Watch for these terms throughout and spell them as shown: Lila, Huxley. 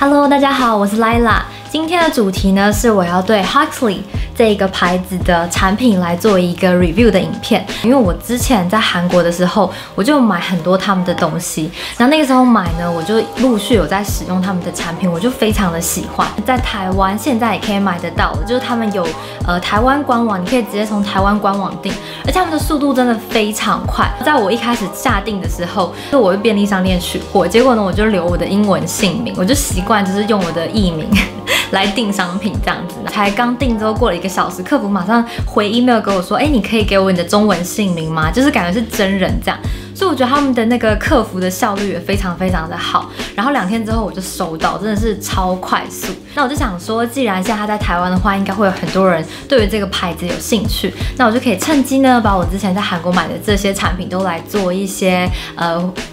Hello， 大家好，我是 Lila。今天的主题呢是我要对 Huxley 这个牌子的产品来做一个 review 的影片。因为我之前在韩国的时候，我就买很多他们的东西，然后那个时候买呢，我就陆续有在使用他们的产品，我就非常的喜欢。在台湾现在也可以买得到，就是他们有台湾官网，你可以直接从台湾官网订，而且他们的速度真的非常快。在我一开始下定的时候，就我去便利商店取货，结果呢我就留我的英文姓名，我就习惯就是用我的艺名。 来订商品这样子，才刚订之后过了1个小时，客服马上回 email 给我说，你可以给我你的中文姓名吗？就是感觉是真人这样，所以我觉得他们的那个客服的效率也非常的好。然后2天之后我就收到，真的是超快速。那我就想说，既然现在他在台湾的话，应该会有很多人对于这个牌子有兴趣，那我就可以趁机呢，把我之前在韩国买的这些产品都来做一些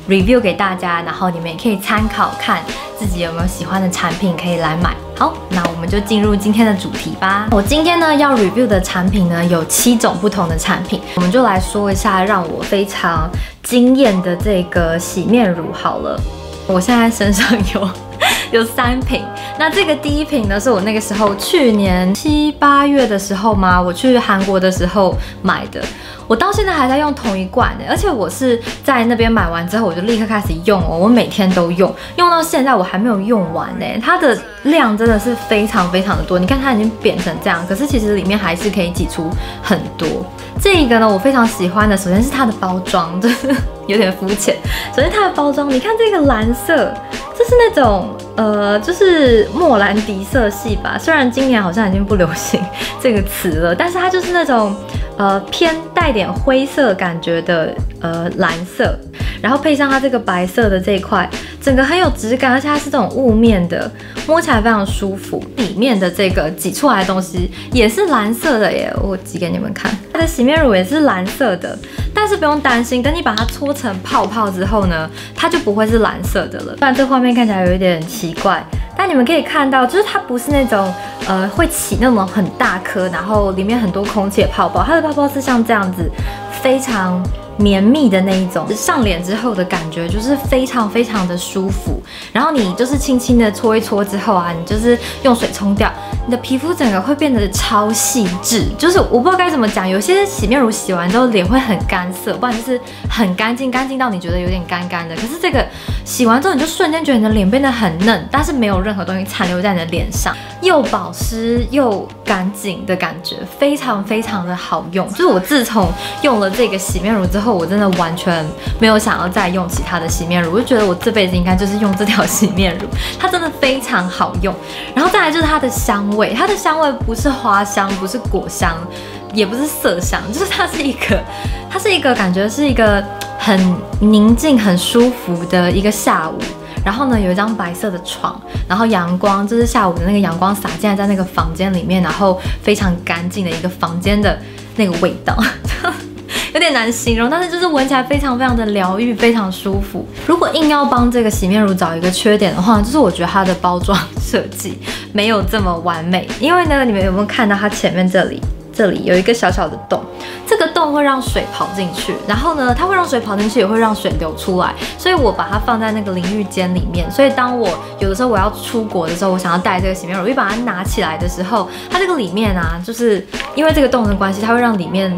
review 给大家，然后你们也可以参考看自己有没有喜欢的产品可以来买。 好，那我们就进入今天的主题吧。我今天呢要 review 的产品呢有7种不同的产品，我们就来说一下让我非常惊艳的这个洗面乳好了。我现在身上有3瓶，那这个第1瓶呢是我那个时候去年7、8月的时候嘛，我去韩国的时候买的。 我到现在还在用同一罐而且我是在那边买完之后，我就立刻开始用哦，我每天都用，用到现在我还没有用完它的量真的是非常的多，你看它已经扁成这样，可是其实里面还是可以挤出很多。这个呢，我非常喜欢的，首先是它的包装，就是有点肤浅。首先它的包装，你看这个蓝色，这是那种就是莫兰迪色系吧，虽然今年好像已经不流行这个词了，但是它就是那种。偏带点灰色感觉的蓝色，然后配上它这个白色的这一块，整个很有质感，而且它是这种雾面的，摸起来非常舒服。里面的这个挤出来的东西也是蓝色的耶，我挤给你们看，它的洗面乳也是蓝色的，但是不用担心，等你把它搓成泡泡之后呢，它就不会是蓝色的了。不然这画面看起来有一点奇怪。 但你们可以看到，就是它不是那种会起那种很大颗，然后里面很多空气的泡泡，它的泡泡是像这样子，非常绵密的那一种，上脸之后的感觉就是非常的舒服。然后你就是轻轻的搓一搓之后啊，你就是用水冲掉，你的皮肤整个会变得超细致。就是我不知道该怎么讲，有些洗面乳洗完之后脸会很干涩，不然就是很干净，干净到你觉得有点干的，可是这个。 洗完之后，你就瞬间觉得你的脸变得很嫩，但是没有任何东西残留在你的脸上，又保湿又干净的感觉，非常的好用。就是我自从用了这个洗面乳之后，我真的完全没有想要再用其他的洗面乳，我就觉得我这辈子应该就是用这条洗面乳，它真的非常好用。然后再来就是它的香味，它的香味不是花香，不是果香，也不是麝香，就是它是一个感觉是一个。 很宁静、很舒服的一个下午，然后呢，有一张白色的床，然后阳光，就是下午的那个阳光洒进来，在那个房间里面，然后非常干净的一个房间的那个味道。有点难形容，但是就是闻起来非常的疗愈，非常舒服。如果硬要帮这个洗面乳找一个缺点的话，就是我觉得它的包装设计没有这么完美，因为呢，你们有没有看到它前面这里有一个小小的洞，这个洞会让水跑进去，然后呢，它会让水跑进去，也会让水流出来，所以我把它放在那个淋浴间里面。所以当我有的时候我要出国的时候，我想要带这个洗面乳，我一把它拿起来的时候，它这个里面啊，就是因为这个洞的关系，它会让里面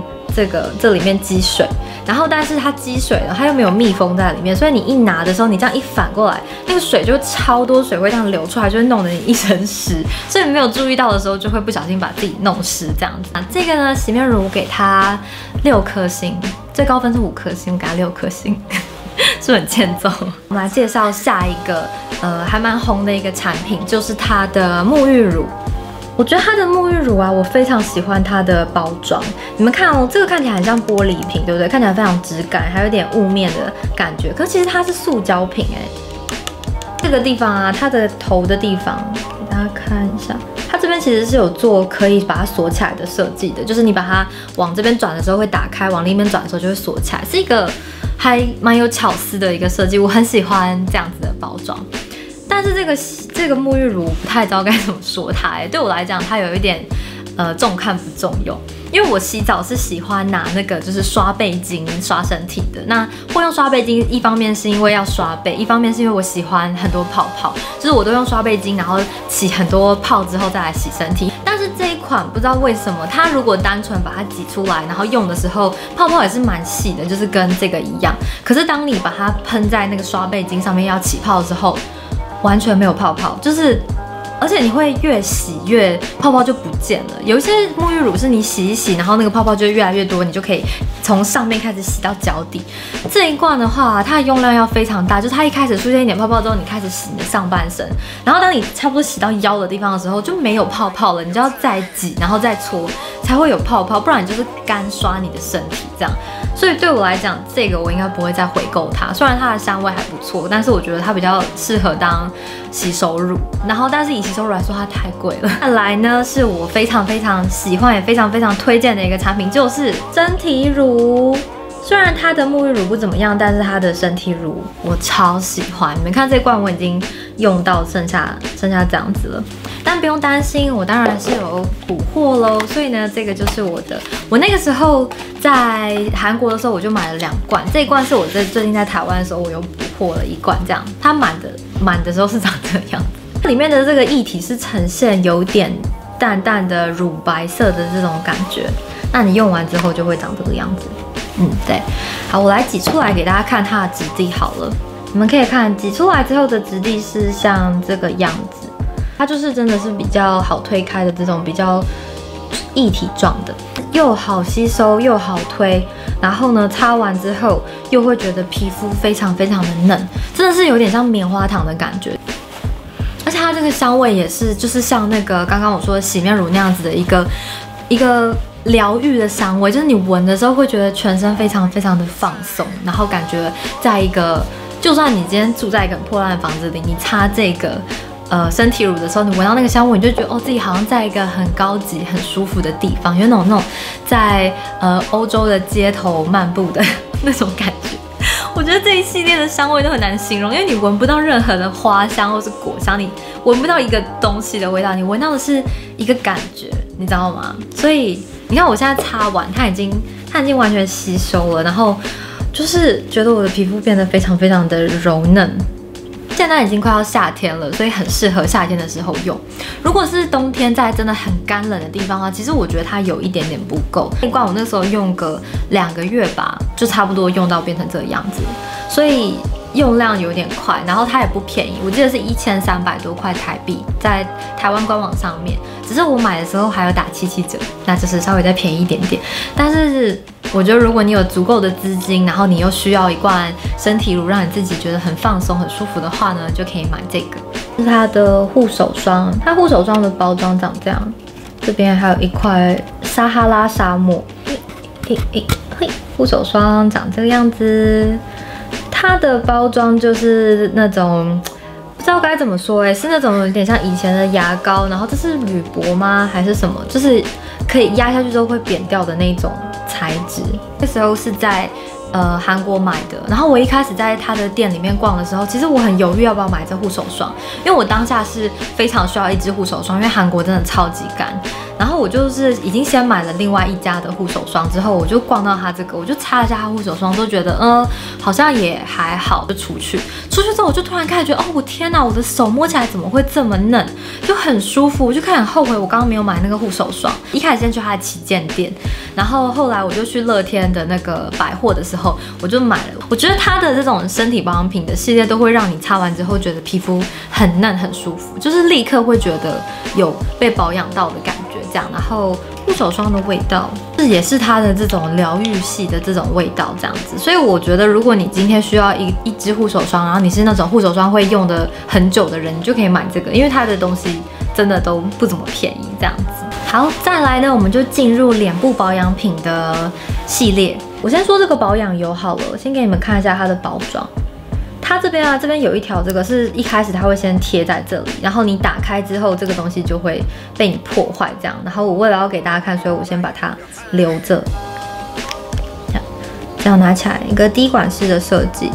这里面积水，然后但是它积水了，它又没有密封在里面，所以你一拿的时候，你这样一反过来，那个水就超多水会这样流出来，就会弄得你一身湿。所以没有注意到的时候，就会不小心把自己弄湿这样子。这个呢，洗面乳我给它6颗星，最高分是5颗星，我给它6颗星，是很欠揍。我们来介绍下一个，还蛮红的一个产品，就是它的沐浴乳。 我觉得它的沐浴乳啊，我非常喜欢它的包装。你们看哦，这个看起来很像玻璃瓶，对不对？看起来非常质感，还有点雾面的感觉。可是其实它是塑胶瓶这个地方啊，它的头的地方，给大家看一下，它这边其实是有做可以把它锁起来的设计的，就是你把它往这边转的时候会打开，往另一边转的时候就会锁起来，是一个还蛮有巧思的一个设计。我很喜欢这样子的包装。 但是这个沐浴乳不太知道该怎么说它，对我来讲它有一点重看不重用，因为我洗澡是喜欢拿那个就是刷背巾刷身体的。那会用刷背巾，一方面是因为要刷背，一方面是因为我喜欢很多泡泡，就是我都用刷背巾，然后起很多泡之后再来洗身体。但是这一款不知道为什么，它如果单纯把它挤出来，然后用的时候泡泡也是蛮细的，就是跟这个一样。可是当你把它喷在那个刷背巾上面要起泡之后，完全没有泡泡，就是。 而且你会越洗越泡泡就不见了。有一些沐浴乳是你洗一洗，然后那个泡泡就越来越多，你就可以从上面开始洗到脚底。这一罐的话，它的用量要非常大，就是它一开始出现一点泡泡之后，你开始洗你的上半身，然后当你差不多洗到腰的地方的时候就没有泡泡了，你就要再挤，然后再搓才会有泡泡，不然你就是干刷你的身体这样。所以对我来讲，这个我应该不会再回购它。虽然它的香味还不错，但是我觉得它比较适合当洗手乳，然后但是以洗手乳来说，它太贵了。再来呢，是我非常非常喜欢也非常非常推荐的一个产品，就是身体乳。虽然它的沐浴乳不怎么样，但是它的身体乳我超喜欢。你们看这罐我已经用到剩下这样子了，但不用担心，我当然是有补货喽。所以呢，这个就是我的。我那个时候在韩国的时候，我就买了2罐，这一罐是我最近在台湾的时候我有补货了1罐，这样它满的时候是长这样子。 里面的这个液体是呈现有点淡淡的乳白色的这种感觉，那你用完之后就会长这个样子。嗯，对。好，我来挤出来给大家看它的质地好了。你们可以看挤出来之后的质地是像这个样子，它就是真的是比较好推开的这种比较液体状的，又好吸收又好推。然后呢，擦完之后又会觉得皮肤非常非常的嫩，真的是有点像棉花糖的感觉。 而且它这个香味也是，就是像那个刚刚我说的洗面乳那样子的一个疗愈的香味，就是你闻的时候会觉得全身非常非常的放松，然后感觉在一个，就算你今天住在一个很破烂的房子里，你擦这个身体乳的时候，你闻到那个香味，你就觉得哦，自己好像在一个很高级、很舒服的地方，有那种在欧洲的街头漫步的那种感觉。 我觉得这一系列的香味都很难形容，因为你闻不到任何的花香或是果香，你闻不到一个东西的味道，你闻到的是一个感觉，你知道吗？所以你看我现在擦完，它已经完全吸收了，然后就是觉得我的皮肤变得非常非常的柔嫩。现在已经快要夏天了，所以很适合夏天的时候用。如果是冬天在真的很干冷的地方啊，其实我觉得它有一点点不够。那罐我那时候用个2个月吧。 就差不多用到变成这个样子，所以用量有点快，然后它也不便宜，我记得是1300多块台币，在台湾官网上面，只是我买的时候还有打7七折，那就是稍微再便宜一点点。但是我觉得如果你有足够的资金，然后你又需要一罐身体乳，让你自己觉得很放松、很舒服的话呢，就可以买这个。是它的护手霜，它护手霜的包装长这样，这边还有一块撒哈拉沙漠。 护手霜长这个样子，它的包装就是那种不知道该怎么说哎，是那种有点像以前的牙膏，然后这是铝箔吗还是什么？就是可以压下去之后会扁掉的那种材质。那时候是在韩国买的，然后我一开始在它的店里面逛的时候，其实我很犹豫要不要买这护手霜，因为我当下是非常需要一支护手霜，因为韩国真的超级干。 然后我就是已经先买了另外一家的护手霜，之后我就逛到它这个，我就擦了一下它护手霜，都觉得好像也还好，就出去之后，我就突然开始觉得，哦，我天哪，我的手摸起来怎么会这么嫩，就很舒服，我就开始很后悔我刚刚没有买那个护手霜。一开始先去它的旗舰店，然后后来我就去乐天的那个百货的时候，我就买了。我觉得它的这种身体保养品的系列都会让你擦完之后觉得皮肤很嫩很舒服，就是立刻会觉得有被保养到的感觉。 这样，然后护手霜的味道，这也是它的这种疗愈系的这种味道，这样子。所以我觉得，如果你今天需要一支护手霜，然后你是那种护手霜会用的很久的人，你就可以买这个，因为它的东西真的都不怎么便宜，这样子。好，再来呢，我们就进入脸部保养品的系列。我先说这个保养油好了，我先给你们看一下它的包装。 它这边啊，这边有一条，这个是一开始它会先贴在这里，然后你打开之后，这个东西就会被你破坏这样。然后我为了要给大家看，所以我先把它留着，这样拿起来，一个滴管式的设计。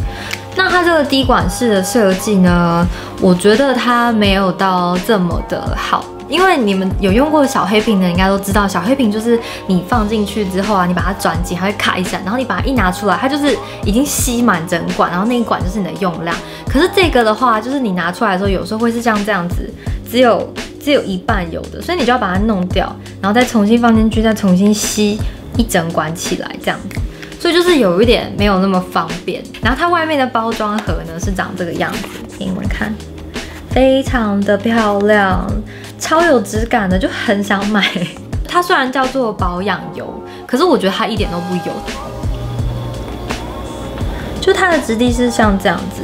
那它这个滴管式的设计呢，我觉得它没有到这么的好。因为你们有用过小黑瓶的，应该都知道，小黑瓶就是你放进去之后啊，你把它转紧，它会卡一下，然后你把它一拿出来，它就是已经吸满整管，然后那一管就是你的用量。可是这个的话，就是你拿出来的时候，有时候会是像这样子，只有一半有的，所以你就要把它弄掉，然后再重新放进去，再重新吸一整管起来，这样子。 所以就是有一点没有那么方便，然后它外面的包装盒呢是长这个样子，给你们看，非常的漂亮，超有质感的，就很想买。它虽然叫做保养油，可是我觉得它一点都不油，就它的质地是像这样子，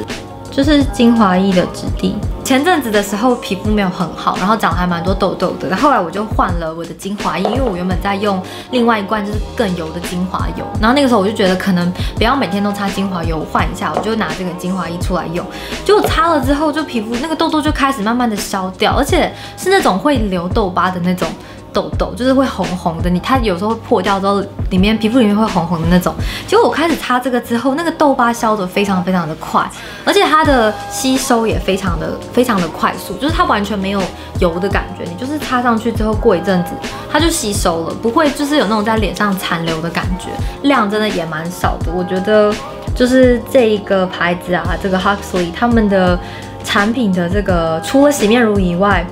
就是精华液的质地。前阵子的时候皮肤没有很好，然后长还蛮多痘痘的，然后后来我就换了我的精华液，因为我原本在用另外一罐就是更油的精华油，然后那个时候我就觉得可能不要每天都擦精华油，换一下，我就拿这个精华液出来用，结果擦了之后就皮肤那个痘痘就开始慢慢的消掉，而且是那种会留痘疤的那种。 痘痘就是会红红的，它有时候会破掉之后，皮肤里面会红红的那种。结果我开始擦这个之后，那个痘疤消得非常非常的快，而且它的吸收也非常的快速，就是它完全没有油的感觉。你就是擦上去之后，过一阵子它就吸收了，不会就是有那种在脸上残留的感觉。量真的也蛮少的，我觉得就是这一个牌子啊，这个 Huxley 他们的产品的这个除了洗面乳以外。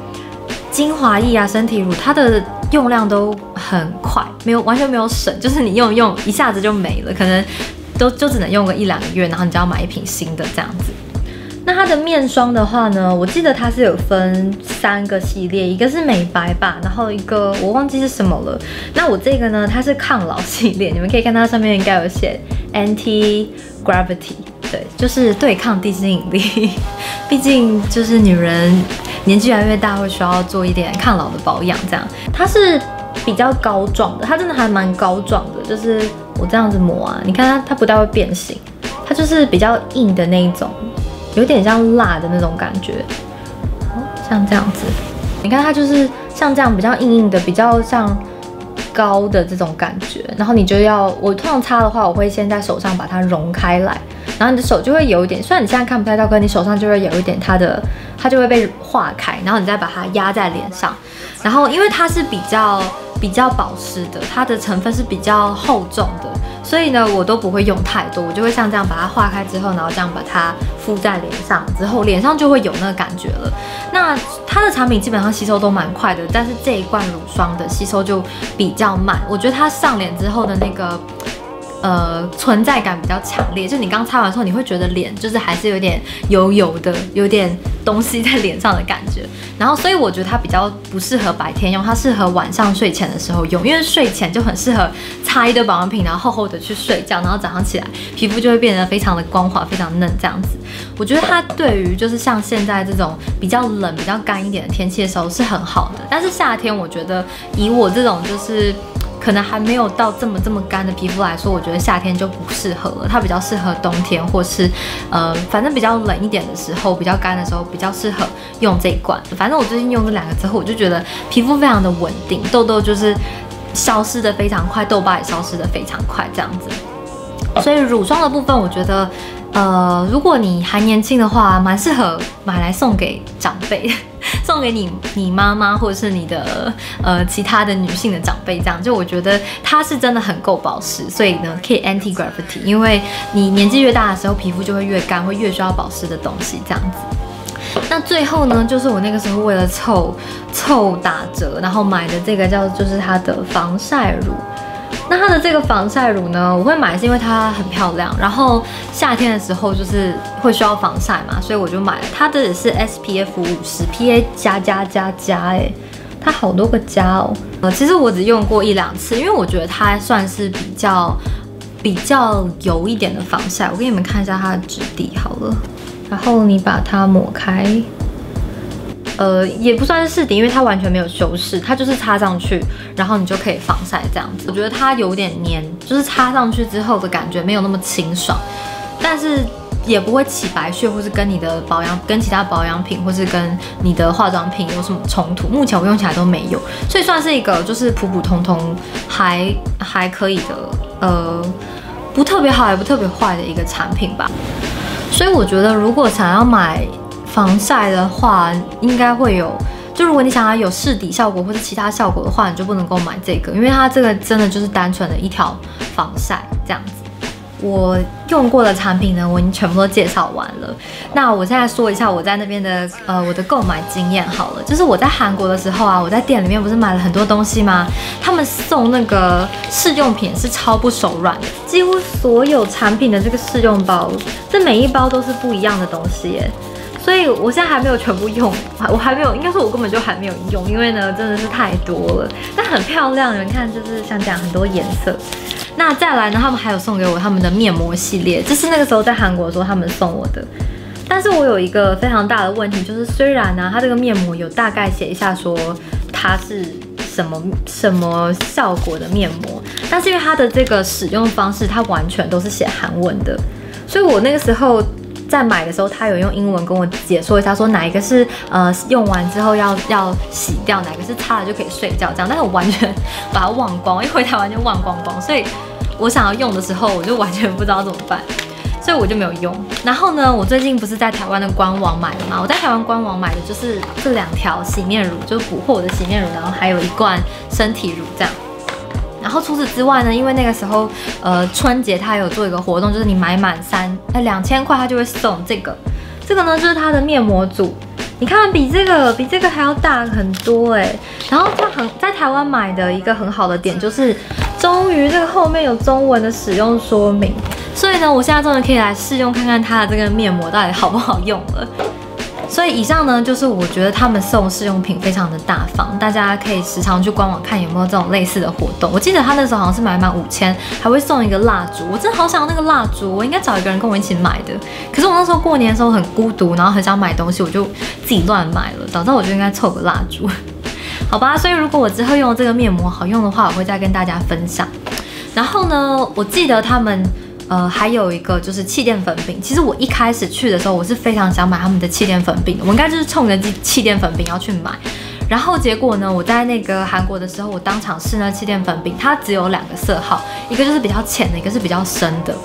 精华液啊，身体乳，它的用量都很快，完全没有省，就是你用一用一下子就没了，可能就只能用个1-2个月，然后你就要买一瓶新的这样子。那它的面霜的话呢，我记得它是有分3个系列，一个是美白吧，然后一个我忘记是什么了。那我这个呢，它是抗老系列，你们可以看它上面应该有写 anti gravity， 对，就是对抗地心引力，毕竟就是女人。 年纪越来越大，会需要做一点抗老的保养，这样它是比较膏状的，它真的还蛮膏状的，就是我这样子抹啊，你看它不太会变形，它就是比较硬的那一种，有点像蜡的那种感觉，像这样子，你看它就是像这样比较硬硬的，比较像膏的这种感觉，然后你就要我通常擦的话，我会先在手上把它融开来。 然后你的手就会有一点，虽然你现在看不太到，可是你手上就会有一点它就会被化开，然后你再把它压在脸上。然后因为它是比较保湿的，它的成分是比较厚重的，所以呢我都不会用太多，我就会像这样把它化开之后，然后这样把它敷在脸上，之后脸上就会有那个感觉了。那它的产品基本上吸收都蛮快的，但是这一罐乳霜的吸收就比较慢，我觉得它上脸之后的那个。 存在感比较强烈，就你刚擦完之后，你会觉得脸就是还是有点油油的，有点东西在脸上的感觉。然后，所以我觉得它比较不适合白天用，它适合晚上睡前的时候用，因为睡前就很适合擦一堆保养品，然后厚厚的去睡觉，然后早上起来皮肤就会变得非常的光滑、非常嫩这样子。我觉得它对于就是像现在这种比较冷、比较干一点的天气的时候是很好的，但是夏天我觉得以我这种就是。 可能还没有到这么干的皮肤来说，我觉得夏天就不适合了。它比较适合冬天，或是反正比较冷一点的时候，比较干的时候，比较适合用这一罐。反正我最近用这2个之后，我就觉得皮肤非常的稳定，痘痘就是消失的非常快，痘疤也消失的非常快，这样子。所以乳霜的部分，我觉得如果你还年轻的话，蛮适合买来送给长辈。 送给你妈妈或者是你的其他的女性的长辈，这样就我觉得它是真的很够保湿，所以呢可以 anti gravity， 因为你年纪越大的时候，皮肤就会越干，会越需要保湿的东西，这样子。 那最后呢，就是我那个时候为了凑打折，然后买的这个就是它的防晒乳。 那它的这个防晒乳呢，我会买是因为它很漂亮，然后夏天的时候就是会需要防晒嘛，所以我就买了。它的也是 SPF 50 PA 加，哎，它好多个加哦。其实我只用过1-2次，因为我觉得它算是比较油一点的防晒。我给你们看一下它的质地好了，然后你把它抹开。 也不算是试底，因为它完全没有修饰，它就是擦上去，然后你就可以防晒这样子。我觉得它有点黏，就是擦上去之后的感觉没有那么清爽，但是也不会起白屑，或是跟你的跟其他保养品，或是跟你的化妆品有什么冲突。目前我用起来都没有，所以算是一个就是普普通通还可以的，不特别好也不特别坏的一个产品吧。所以我觉得如果想要买。 防晒的话，应该会有就如果你想要有试底效果或者其他效果的话，你就不能够买这个，因为它这个真的就是单纯的一条防晒这样子。 我用过的产品呢，我已经全部都介绍完了。那我现在说一下我在那边的我的购买经验好了。就是我在韩国的时候啊，我在店里面不是买了很多东西吗？他们送那个试用品是超不手软的，几乎所有产品的这个试用包，这每一包都是不一样的东西耶。 所以我现在还没有全部用，我还没有，应该说我根本就还没有用，因为呢真的是太多了。但很漂亮，你们看就是像这样很多颜色。那再来呢，他们还有送给我他们的面膜系列，就是那个时候在韩国的时候他们送我的。但是我有一个非常大的问题，就是虽然呢它这个面膜有大概写一下说它是什么效果的面膜，但是因为它的这个使用方式，它完全都是写韩文的，所以我那个时候。 在买的时候，他有用英文跟我解说一下，说哪一个是用完之后要洗掉，哪个是擦了就可以睡觉这样。但是我完全把它忘光，一回台湾就忘光光，所以我想要用的时候，我就完全不知道怎么办，所以我就没有用。然后呢，我最近不是在台湾的官网买的嘛，我在台湾官网买的就是这两条洗面乳，就是补货的洗面乳，然后还有一罐身体乳这样。 然后除此之外呢，因为那个时候，春节它有做一个活动，就是你买满2000块，它就会送这个。这个呢就是它的面膜组，你看比这个还要大很多欸。然后它在台湾买的一个很好的点就是，终于这个后面有中文的使用说明，所以呢，我现在终于可以来试用看看它的这个面膜到底好不好用了。 所以以上呢，就是我觉得他们送试用品非常的大方，大家可以时常去官网看有没有这种类似的活动。我记得他那时候好像是买满5000，还会送一个蜡烛。我真的好想要那个蜡烛，我应该找一个人跟我一起买的。可是我那时候过年的时候很孤独，然后很想买东西，我就自己乱买了。早知道我就应该凑个蜡烛，好吧？所以如果我之后用这个面膜好用的话，我会再跟大家分享。然后呢，我记得他们。 还有一个就是气垫粉饼。其实我一开始去的时候，我是非常想买他们的气垫粉饼的，我应该就是冲着气垫粉饼要去买。然后结果呢，我在那个韩国的时候，我当场试那气垫粉饼，它只有2个色号，一个就是比较浅的，一个是比较深的。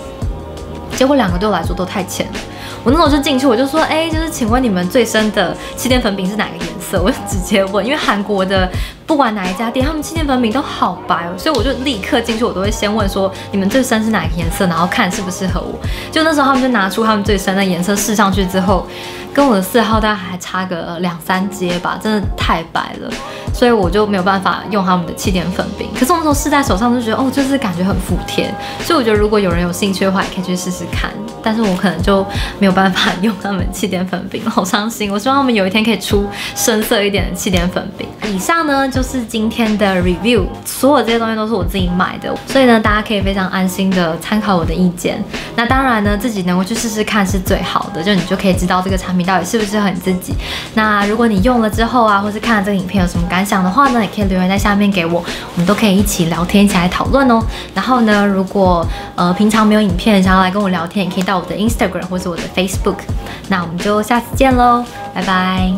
结果2个对我来说都太浅了。我那时候就进去，我就说，哎，就是请问你们最深的气垫粉饼是哪个颜色？我就直接问，因为韩国的。 不管哪一家店，他们气垫粉饼都好白哦，所以我就立刻进去，我都会先问说你们最深是哪个颜色，然后看适不适合我。就那时候他们就拿出他们最深的颜色试上去之后，跟我的色号大概还差个2-3阶吧，真的太白了，所以我就没有办法用他们的气垫粉饼。可是我那时候试在手上就觉得哦，就是感觉很服帖，所以我觉得如果有人有兴趣的话，也可以去试试看。但是我可能就没有办法用他们气垫粉饼，好伤心。我希望他们有一天可以出深色一点的气垫粉饼。以上呢就。 就是今天的 review， 所有这些东西都是我自己买的，所以呢，大家可以非常安心的参考我的意见。那当然呢，自己能够去试试看是最好的，就你就可以知道这个产品到底适不适合你自己。那如果你用了之后啊，或是看了这个影片有什么感想的话呢，也可以留言在下面给我，我们都可以一起聊天，一起来讨论哦。然后呢，如果平常没有影片想要来跟我聊天，也可以到我的 Instagram 或是我的 Facebook。那我们就下次见喽，拜拜。